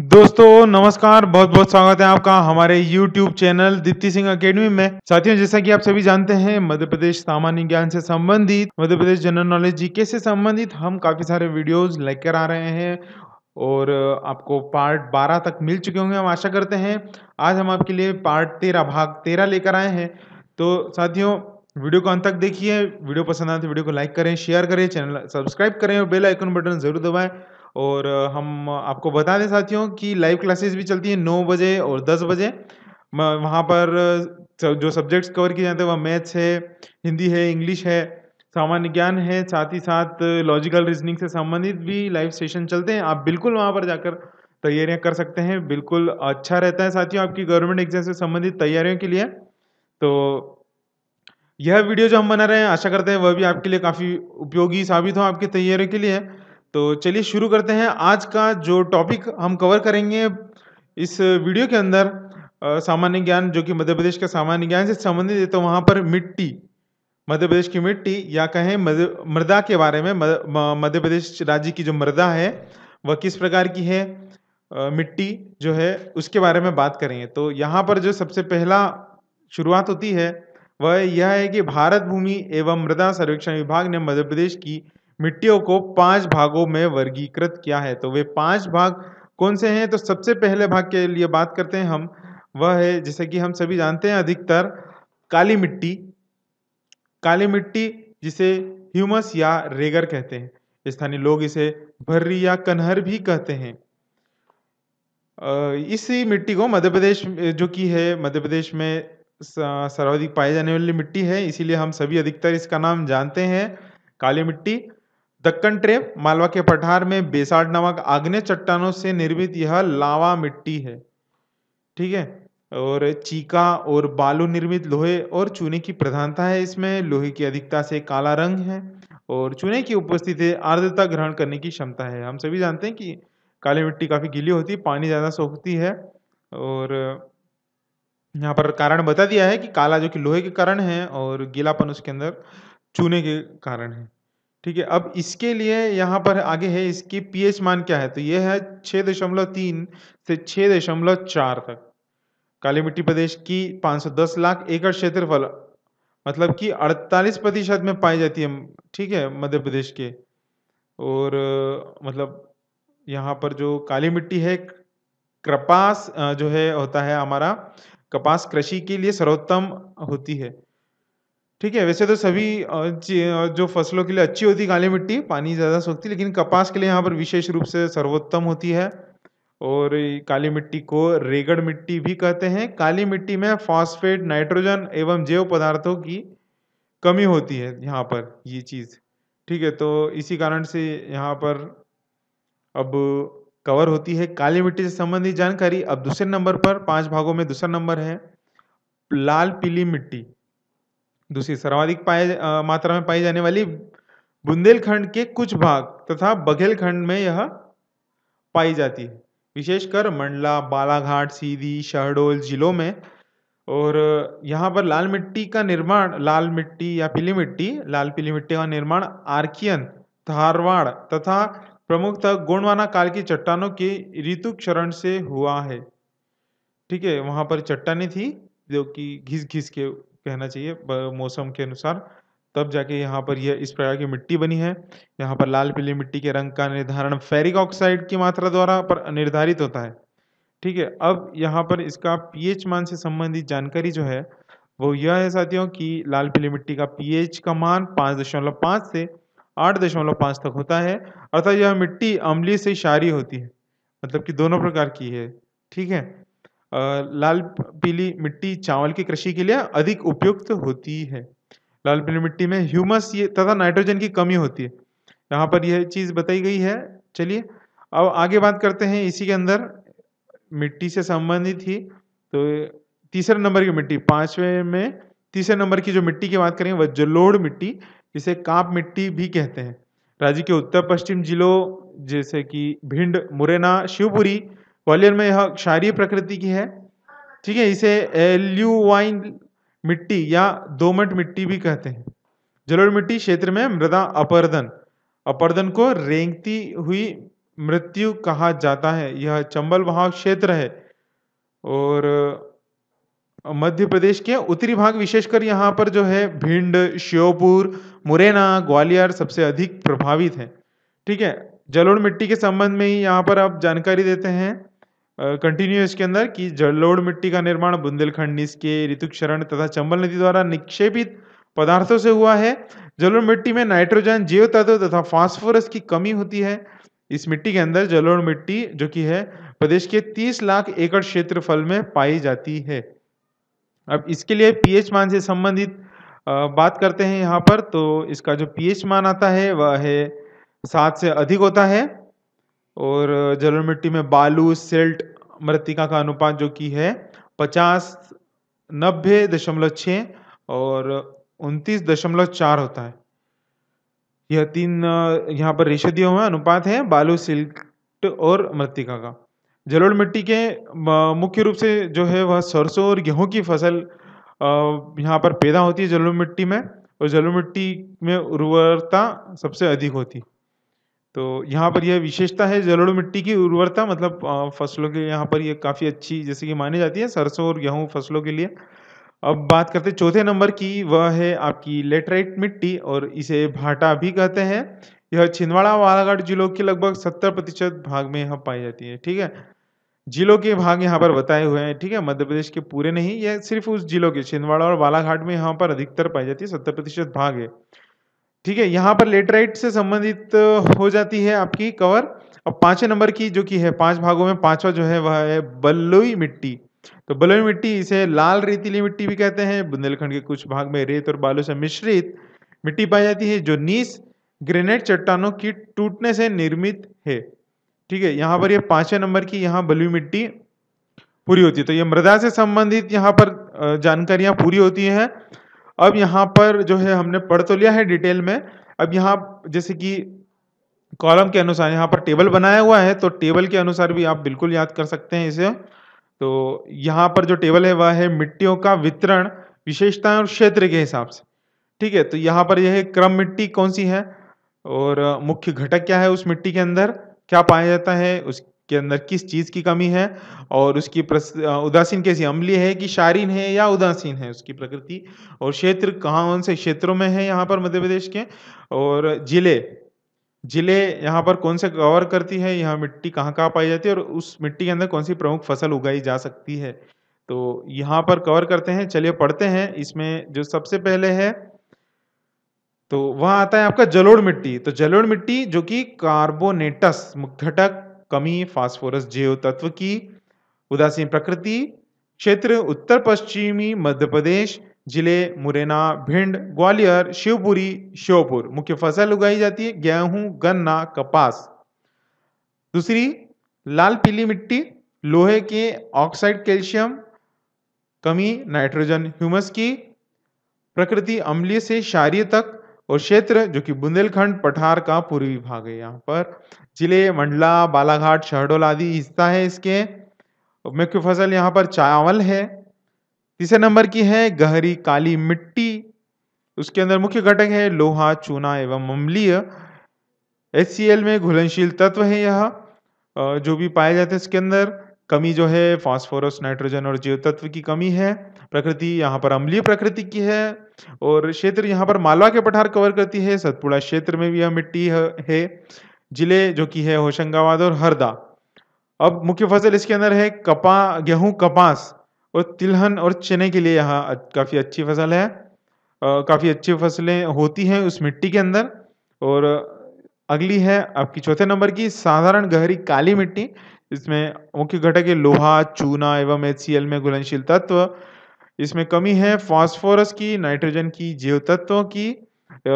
दोस्तों नमस्कार, बहुत बहुत स्वागत है आपका हमारे YouTube channel Deepti Singh academy में। साथियों, जैसा कि आप सभी जानते हैं, मध्य प्रदेश सामान्य ज्ञान से संबंधित, Madhya Pradesh general knowledge GK से संबंधित हम काफी सारे वीडियोस लेकर आ रहे हैं और आपको पार्ट 12 तक मिल चुके होंगे हम आशा करते हैं। आज हम आपके लिए पार्ट 13 भाग 13 लेकर आए हैं। तो साथियों वीडियो को अंत तक देखिए, वीडियो पसंद आए तो वीडियो को लाइक करें, शेयर करें, चैनल सब्सक्राइब करें और बेल आइकन बटन जरूर दबाएं। और हम आपको बता दें साथियों कि लाइव क्लासेस भी चलती है 9 बजे और 10 बजे। वहाँ पर जो सब्जेक्ट्स कवर किए जाते हैं वह मैथ्स है, हिंदी है, इंग्लिश है, सामान्य ज्ञान है, साथ ही साथ लॉजिकल रीजनिंग से संबंधित भी लाइव सेशन चलते हैं। आप बिल्कुल वहाँ पर जाकर तैयारियाँ कर सकते हैं, बिल्कुल अच्छा रहता है साथियों आपकी गवर्नमेंट एग्जाम से संबंधित तैयारियों के लिए। तो यह वीडियो जो हम बना रहे हैं आशा करते हैं वह भी आपके लिए काफ़ी उपयोगी साबित हो आपकी तैयारियों के लिए। तो चलिए शुरू करते हैं। आज का जो टॉपिक हम कवर करेंगे इस वीडियो के अंदर, सामान्य ज्ञान जो कि मध्य प्रदेश के सामान्य ज्ञान से संबंधित है, तो वहाँ पर मिट्टी, मध्य प्रदेश की मिट्टी या कहें मृदा के बारे में, मध्य प्रदेश राज्य की जो मृदा है वह किस प्रकार की है, मिट्टी जो है उसके बारे में बात करेंगे। तो यहाँ पर जो सबसे पहला शुरुआत होती है वह यह है कि भारत भूमि एवं मृदा सर्वेक्षण विभाग ने मध्य प्रदेश की मिट्टियों को 5 भागों में वर्गीकृत किया है। तो वे 5 भाग कौन से हैं? तो सबसे पहले भाग के लिए बात करते हैं हम, वह है जैसे कि हम सभी जानते हैं अधिकतर काली मिट्टी, काली मिट्टी जिसे ह्यूमस या रेगर कहते हैं, स्थानीय लोग इसे भर्री या कन्हर भी कहते हैं। इसी मिट्टी को मध्य प्रदेश जो कि है, मध्य प्रदेश में सर्वाधिक पाई जाने वाली मिट्टी है, इसीलिए हम सभी अधिकतर इसका नाम जानते हैं काली मिट्टी। दक्कन ट्रेप, मालवा के पठार में बेसाल्ट नामक आग्नेय चट्टानों से निर्मित यह लावा मिट्टी है, ठीक है। और चीका और बालू निर्मित लोहे और चूने की प्रधानता है इसमें, लोहे की अधिकता से काला रंग है और चूने की उपस्थिति आर्द्रता ग्रहण करने की क्षमता है। हम सभी जानते हैं कि काली मिट्टी काफ़ी गीली होती है, पानी ज़्यादा सोखती है और यहाँ पर कारण बता दिया है कि काला जो कि लोहे के कारण है और गीलापन उसके अंदर चूने के कारण है, ठीक है। अब इसके लिए यहाँ पर आगे है इसकी पीएच मान क्या है, तो यह है 6.3 से 6.4 तक। काली मिट्टी प्रदेश की 510 लाख एकड़ क्षेत्रफल, मतलब कि 48% में पाई जाती है, ठीक है, मध्य प्रदेश के। और मतलब यहाँ पर जो काली मिट्टी है, कपास जो है होता है हमारा, कपास कृषि के लिए सर्वोत्तम होती है, ठीक है। वैसे तो सभी जो फसलों के लिए अच्छी होती है काली मिट्टी, पानी ज़्यादा सोखती, लेकिन कपास के लिए यहाँ पर विशेष रूप से सर्वोत्तम होती है। और काली मिट्टी को रेगड़ मिट्टी भी कहते हैं। काली मिट्टी में फॉस्फेट, नाइट्रोजन एवं जैव पदार्थों की कमी होती है यहाँ पर, ये चीज़, ठीक है। तो इसी कारण से यहाँ पर अब कवर होती है काली मिट्टी से संबंधित जानकारी। अब दूसरे नंबर पर 5 भागों में दूसरा नंबर है लाल पीली मिट्टी, दूसरी सर्वाधिक मात्रा में पाई जाने वाली। बुंदेलखंड के कुछ भाग तथा बघेलखंड में यह पाई जाती है, विशेषकर मंडला, बालाघाट, सीधी, शहडोल जिलों में। और यहाँ पर लाल मिट्टी का निर्माण, लाल मिट्टी या पीली मिट्टी, लाल पीली मिट्टी का निर्माण आर्कियन, धारवाड़ तथा प्रमुखतः गोंडवाना काल की चट्टानों के ऋतु क्षरण से हुआ है, ठीक है। वहाँ पर चट्टानें थी जो कि घिस घिस के, कहना चाहिए मौसम के अनुसार, तब जाके यहाँ पर यह इस प्रकार की मिट्टी बनी है। यहाँ पर लाल पीली मिट्टी के रंग का निर्धारण फेरिक ऑक्साइड की मात्रा द्वारा पर निर्धारित होता है, ठीक है। अब यहाँ पर इसका पीएच मान से संबंधित जानकारी जो है वो यह है साथियों कि लाल पीली मिट्टी का पीएच का मान 5.5 से 8.5 तक होता है, अर्थात यह मिट्टी अम्लीय से क्षारीय होती है, मतलब कि दोनों प्रकार की है, ठीक है। लाल पीली मिट्टी चावल की कृषि के लिए अधिक उपयुक्त होती है। लाल पीली मिट्टी में ह्यूमस तथा नाइट्रोजन की कमी होती है, यहाँ पर यह चीज़ बताई गई है। चलिए अब आगे बात करते हैं इसी के अंदर मिट्टी से संबंधित ही, तो तीसरे नंबर की मिट्टी, 5वें में तीसरे नंबर की जो मिट्टी की बात करेंगे वह जलोढ़ मिट्टी, जिसे कांप मिट्टी भी कहते हैं। राज्य के उत्तर पश्चिम जिलों जैसे कि भिंड, मुरैना, शिवपुरी, ग्वालियर में यह क्षारीय प्रकृति की है, ठीक है। इसे एल्यूवाइन मिट्टी या दोमट मिट्टी भी कहते हैं। जलोढ़ मिट्टी क्षेत्र में मृदा अपर्दन को रेंगती हुई मृत्यु कहा जाता है। यह चंबल महाक्षेत्र है और मध्य प्रदेश के उत्तरी भाग, विशेषकर यहाँ पर जो है भिंड, श्योपुर, मुरैना, ग्वालियर सबसे अधिक प्रभावित है। ठीक है, जलोढ़ मिट्टी के संबंध में ही यहाँ पर आप जानकारी देते हैं कंटिन्यूस के अंदर कि जलोढ़ मिट्टी का निर्माण बुंदेलखंड इसके ऋतुक्षरण तथा चंबल नदी द्वारा निक्षेपित पदार्थों से हुआ है। जलोढ़ मिट्टी में नाइट्रोजन, जैव तत्व तथा फास्फोरस की कमी होती है। इस मिट्टी के अंदर जलोढ़ मिट्टी जो कि है प्रदेश के 30 लाख एकड़ क्षेत्रफल में पाई जाती है। अब इसके लिए पीएच मान से संबंधित बात करते हैं यहाँ पर, तो इसका जो पीएच मान आता है वह है 7 से अधिक होता है। और जलोढ़ मिट्टी में बालू सिल्ट मृत्तिका का अनुपात जो कि है 50-90.6 और 29.4 होता है। यह तीन यहाँ पर रेशे हुए अनुपात है बालू सिल्ट और मृत्तिका का। जलोढ़ मिट्टी के मुख्य रूप से जो है वह सरसों और गेहूं की फसल यहाँ पर पैदा होती है जलोढ़ मिट्टी में, और जलोढ़ मिट्टी में उर्वरता सबसे अधिक होती। तो यहाँ पर यह विशेषता है जलोढ़ मिट्टी की उर्वरता, मतलब फसलों के यहाँ पर यह काफ़ी अच्छी जैसे कि मानी जाती है सरसों और गेहूं फसलों के लिए। अब बात करते हैं चौथे नंबर की, वह है आपकी लेटराइट मिट्टी और इसे भाटा भी कहते हैं। यह छिंदवाड़ा बालाघाट जिलों के लगभग 70% भाग में यहाँ पाई जाती है। ठीक है, जिलों के भाग यहाँ पर बताए हुए हैं। ठीक है, मध्य प्रदेश के पूरे नहीं, यह सिर्फ उस जिलों के छिंदवाड़ा और बालाघाट में यहाँ पर अधिकतर पाई जाती है, 70% भाग है। ठीक है, यहाँ पर लेटराइट से संबंधित हो जाती है आपकी कवर। अब पांचवें नंबर की जो कि है 5 भागों में पांचवा जो है वह है बलुई मिट्टी। तो बलुई मिट्टी इसे लाल रेतीली मिट्टी भी कहते हैं। बुंदेलखंड के कुछ भाग में रेत और बालू से मिश्रित मिट्टी पाई जाती है जो नीस ग्रेनाइट चट्टानों की टूटने से निर्मित है। ठीक है, यहाँ पर यह 5वें नंबर की यहाँ बलुई मिट्टी पूरी होती है। तो ये मृदा से संबंधित यहाँ पर जानकारियाँ पूरी होती हैं। अब यहाँ पर जो है हमने पढ़ तो लिया है डिटेल में। अब यहाँ जैसे कि कॉलम के अनुसार यहाँ पर टेबल बनाया हुआ है, तो टेबल के अनुसार भी आप बिल्कुल याद कर सकते हैं इसे। तो यहाँ पर जो टेबल है वह है मिट्टियों का वितरण, विशेषताएं और क्षेत्र के हिसाब से। ठीक है, तो यहाँ पर यह क्रम मिट्टी कौन सी है और मुख्य घटक क्या है, उस मिट्टी के अंदर क्या पाया जाता है, उसके अंदर किस चीज़ की कमी है और उसकी उदासीन कैसी, अम्लीय है कि क्षारीन है या उदासीन है, उसकी प्रकृति और क्षेत्र कहाँ कौन से क्षेत्रों में है यहाँ पर मध्य प्रदेश के, और जिले यहाँ पर कौन से कवर करती है, यहाँ मिट्टी कहाँ कहाँ पाई जाती है और उस मिट्टी के अंदर कौन सी प्रमुख फसल उगाई जा सकती है। तो यहाँ पर कवर करते हैं। चलिए पढ़ते हैं। इसमें जो सबसे पहले है तो वह आता है आपका जलोढ़ मिट्टी। तो जलोढ़ मिट्टी जो कि कार्बोनेटस घटक, कमी फास्फोरस, जैव तत्व की उदासीन प्रकृति, क्षेत्र उत्तर पश्चिमी मध्य प्रदेश, जिले मुरैना, भिंड, ग्वालियर, शिवपुरी, श्योपुर। मुख्य फसल उगाई जाती है गेहूं, गन्ना, कपास। दूसरी लाल पीली मिट्टी, लोहे के ऑक्साइड, कैल्शियम कमी, नाइट्रोजन ह्यूमस की प्रकृति, अम्लीय से क्षारीय तक, और क्षेत्र जो कि बुंदेलखंड पठार का पूर्वी भाग है। यहाँ पर जिले मंडला, बालाघाट, शहडोल आदि हिस्सा है इसके। मुख्य फसल यहाँ पर चावल है। तीसरे नंबर की है गहरी काली मिट्टी, उसके अंदर मुख्य घटक है लोहा, चूना एवं अम्लीय। HCl में घुलनशील तत्व है यह जो भी पाए जाते हैं इसके अंदर। कमी जो है फास्फोरस, नाइट्रोजन और जैव तत्व की कमी है। प्रकृति यहाँ पर अम्लीय प्रकृति की है और क्षेत्र यहाँ पर मालवा के पठार कवर करती है। सतपुड़ा क्षेत्र में भी यह मिट्टी है। जिले जो कि है होशंगाबाद और हरदा। अब मुख्य फसल इसके अंदर है गेहूं, कपास और तिलहन और चने के लिए यहाँ काफ़ी अच्छी फसल है। काफ़ी अच्छी फसलें होती हैं उस मिट्टी के अंदर। और अगली है आपकी चौथे नंबर की साधारण गहरी काली मिट्टी। इसमें मुख्य घटक है लोहा, चूना एवं HCl में घुलनशील तत्व। इसमें कमी है फास्फोरस की, नाइट्रोजन की, जैव तत्वों की।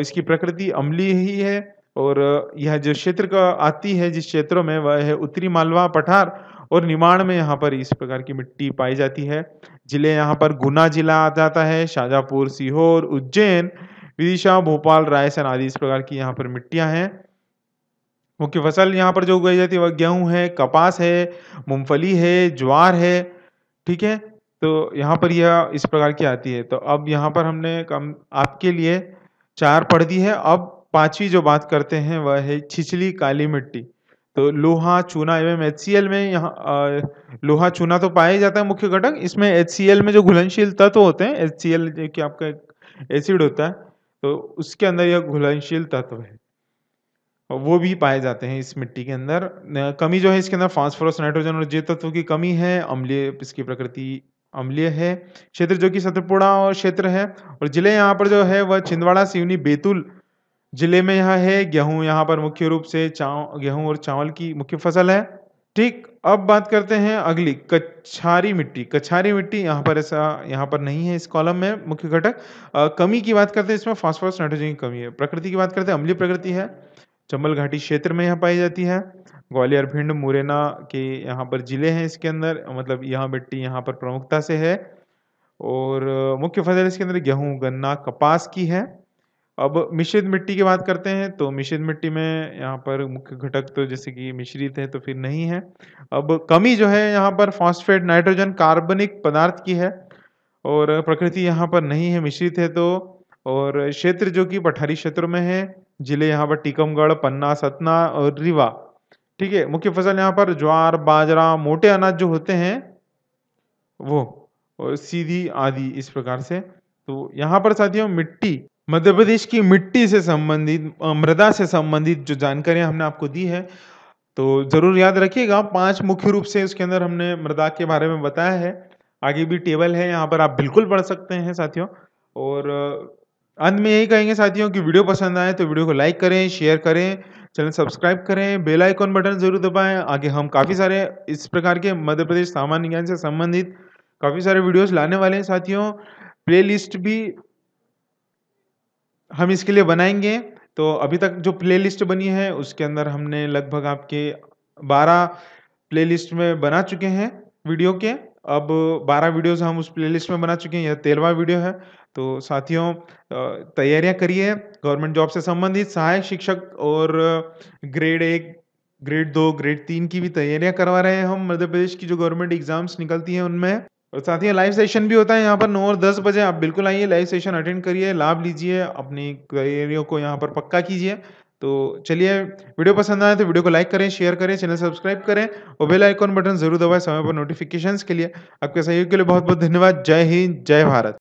इसकी प्रकृति अम्लीय ही है और यह जो क्षेत्र का आती है जिस क्षेत्रों में वह है उत्तरी मालवा पठार और निमाड़ में यहाँ पर इस प्रकार की मिट्टी पाई जाती है। जिले यहाँ पर गुना जिला आ जाता है, शाजापुर, सीहोर, उज्जैन, विदिशा, भोपाल, रायसेन आदि इस प्रकार की यहाँ पर मिट्टियाँ हैं। मुख्य फसल यहाँ पर जो उगाई जाती है वह गेहूँ है, कपास है, मूंगफली है, ज्वार है। ठीक है, तो यहाँ पर यह इस प्रकार की आती है। तो अब यहाँ पर हमने कम आपके लिए 4 पढ़ दी है। अब 5वीं जो बात करते हैं वह है छिछली काली मिट्टी। तो लोहा चूना एवं HCl में यहाँ लोहा चूना तो पाया ही जाता है मुख्य घटक, इसमें HCl में जो घुलनशील तत्व होते हैं, HCl कि आपका एक एसिड होता है तो उसके अंदर यह घुलनशील तत्व है वो भी पाए जाते हैं इस मिट्टी के अंदर। कमी जो है इसके अंदर फास्फोरस, नाइट्रोजन और जे तत्व की कमी है। अम्लीय, इसकी प्रकृति अम्लीय है। क्षेत्र जो कि सतपुड़ा और क्षेत्र है और जिले यहाँ पर जो है वह छिंदवाड़ा, सिवनी, बैतूल जिले में यहाँ है। गेहूँ यहाँ पर मुख्य रूप से गेहूँ और चावल की मुख्य फसल है। ठीक, अब बात करते हैं अगली कछारी मिट्टी। कछारी मिट्टी यहाँ पर ऐसा यहाँ पर नहीं है इस कॉलम में मुख्य घटक। कमी की बात करते हैं, इसमें फास्फोरस नाइट्रोजन की कमी है। प्रकृति की बात करते हैं, अम्लीय प्रकृति है। चंबल घाटी क्षेत्र में यहाँ पाई जाती है। ग्वालियर, भिंड, मुरैना के यहाँ पर जिले हैं इसके अंदर, मतलब यहाँ मिट्टी यहाँ पर प्रमुखता से है और मुख्य फसल इसके अंदर गेहूँ, गन्ना, कपास की है। अब मिश्रित मिट्टी की बात करते हैं तो मिश्रित मिट्टी में यहाँ पर मुख्य घटक तो जैसे कि मिश्रित है तो फिर नहीं है। अब कमी जो है यहाँ पर फॉस्फेट, नाइट्रोजन, कार्बनिक पदार्थ की है और प्रकृति यहाँ पर नहीं है, मिश्रित है तो। और क्षेत्र जो कि पठारी क्षेत्रों में है। जिले यहाँ पर टीकमगढ़, पन्ना, सतना और रीवा। ठीक है, मुख्य फसल यहाँ पर ज्वार, बाजरा, मोटे अनाज जो होते हैं वो और सीधी आदि, इस प्रकार से। तो यहाँ पर साथियों मिट्टी, मध्य प्रदेश की मिट्टी से संबंधित, मृदा से संबंधित जो जानकारियां हमने आपको दी है तो जरूर याद रखिएगा। 5 मुख्य रूप से उसके अंदर हमने मृदा के बारे में बताया है। आगे भी टेबल है, यहाँ पर आप बिल्कुल पढ़ सकते हैं साथियों। और अंत में यही कहेंगे साथियों कि वीडियो पसंद आए तो वीडियो को लाइक करें, शेयर करें, चैनल सब्सक्राइब करें, बेल आइकॉन बटन जरूर दबाएं। आगे हम काफ़ी सारे इस प्रकार के मध्य प्रदेश सामान्य ज्ञान से संबंधित काफ़ी सारे वीडियोस लाने वाले हैं साथियों। प्लेलिस्ट भी हम इसके लिए बनाएंगे। तो अभी तक जो प्लेलिस्ट बनी है उसके अंदर हमने लगभग आपके 12 प्लेलिस्ट में बना चुके हैं वीडियो के। अब 12 वीडियोस हम उस प्लेलिस्ट में बना चुके हैं, यह 13वां वीडियो है। तो साथियों तैयारियां करिए गवर्नमेंट जॉब से संबंधित। सहायक शिक्षक और ग्रेड 1, ग्रेड 2, ग्रेड 3 की भी तैयारियां करवा रहे हैं हम। मध्य प्रदेश की जो गवर्नमेंट एग्जाम्स निकलती हैं उनमें, और साथ ही लाइव सेशन भी होता है यहाँ पर 9 और 10 बजे। आप बिल्कुल आइए, लाइव सेशन अटेंड करिए, लाभ लीजिए, अपनी तैयारियों को यहाँ पर पक्का कीजिए। तो चलिए, वीडियो पसंद आए तो वीडियो को लाइक करें, शेयर करें, चैनल सब्सक्राइब करें और बेल आइकॉन बटन जरूर दबाएं समय पर नोटिफिकेशंस के लिए। आपके सहयोग के लिए बहुत बहुत धन्यवाद। जय हिंद, जय भारत।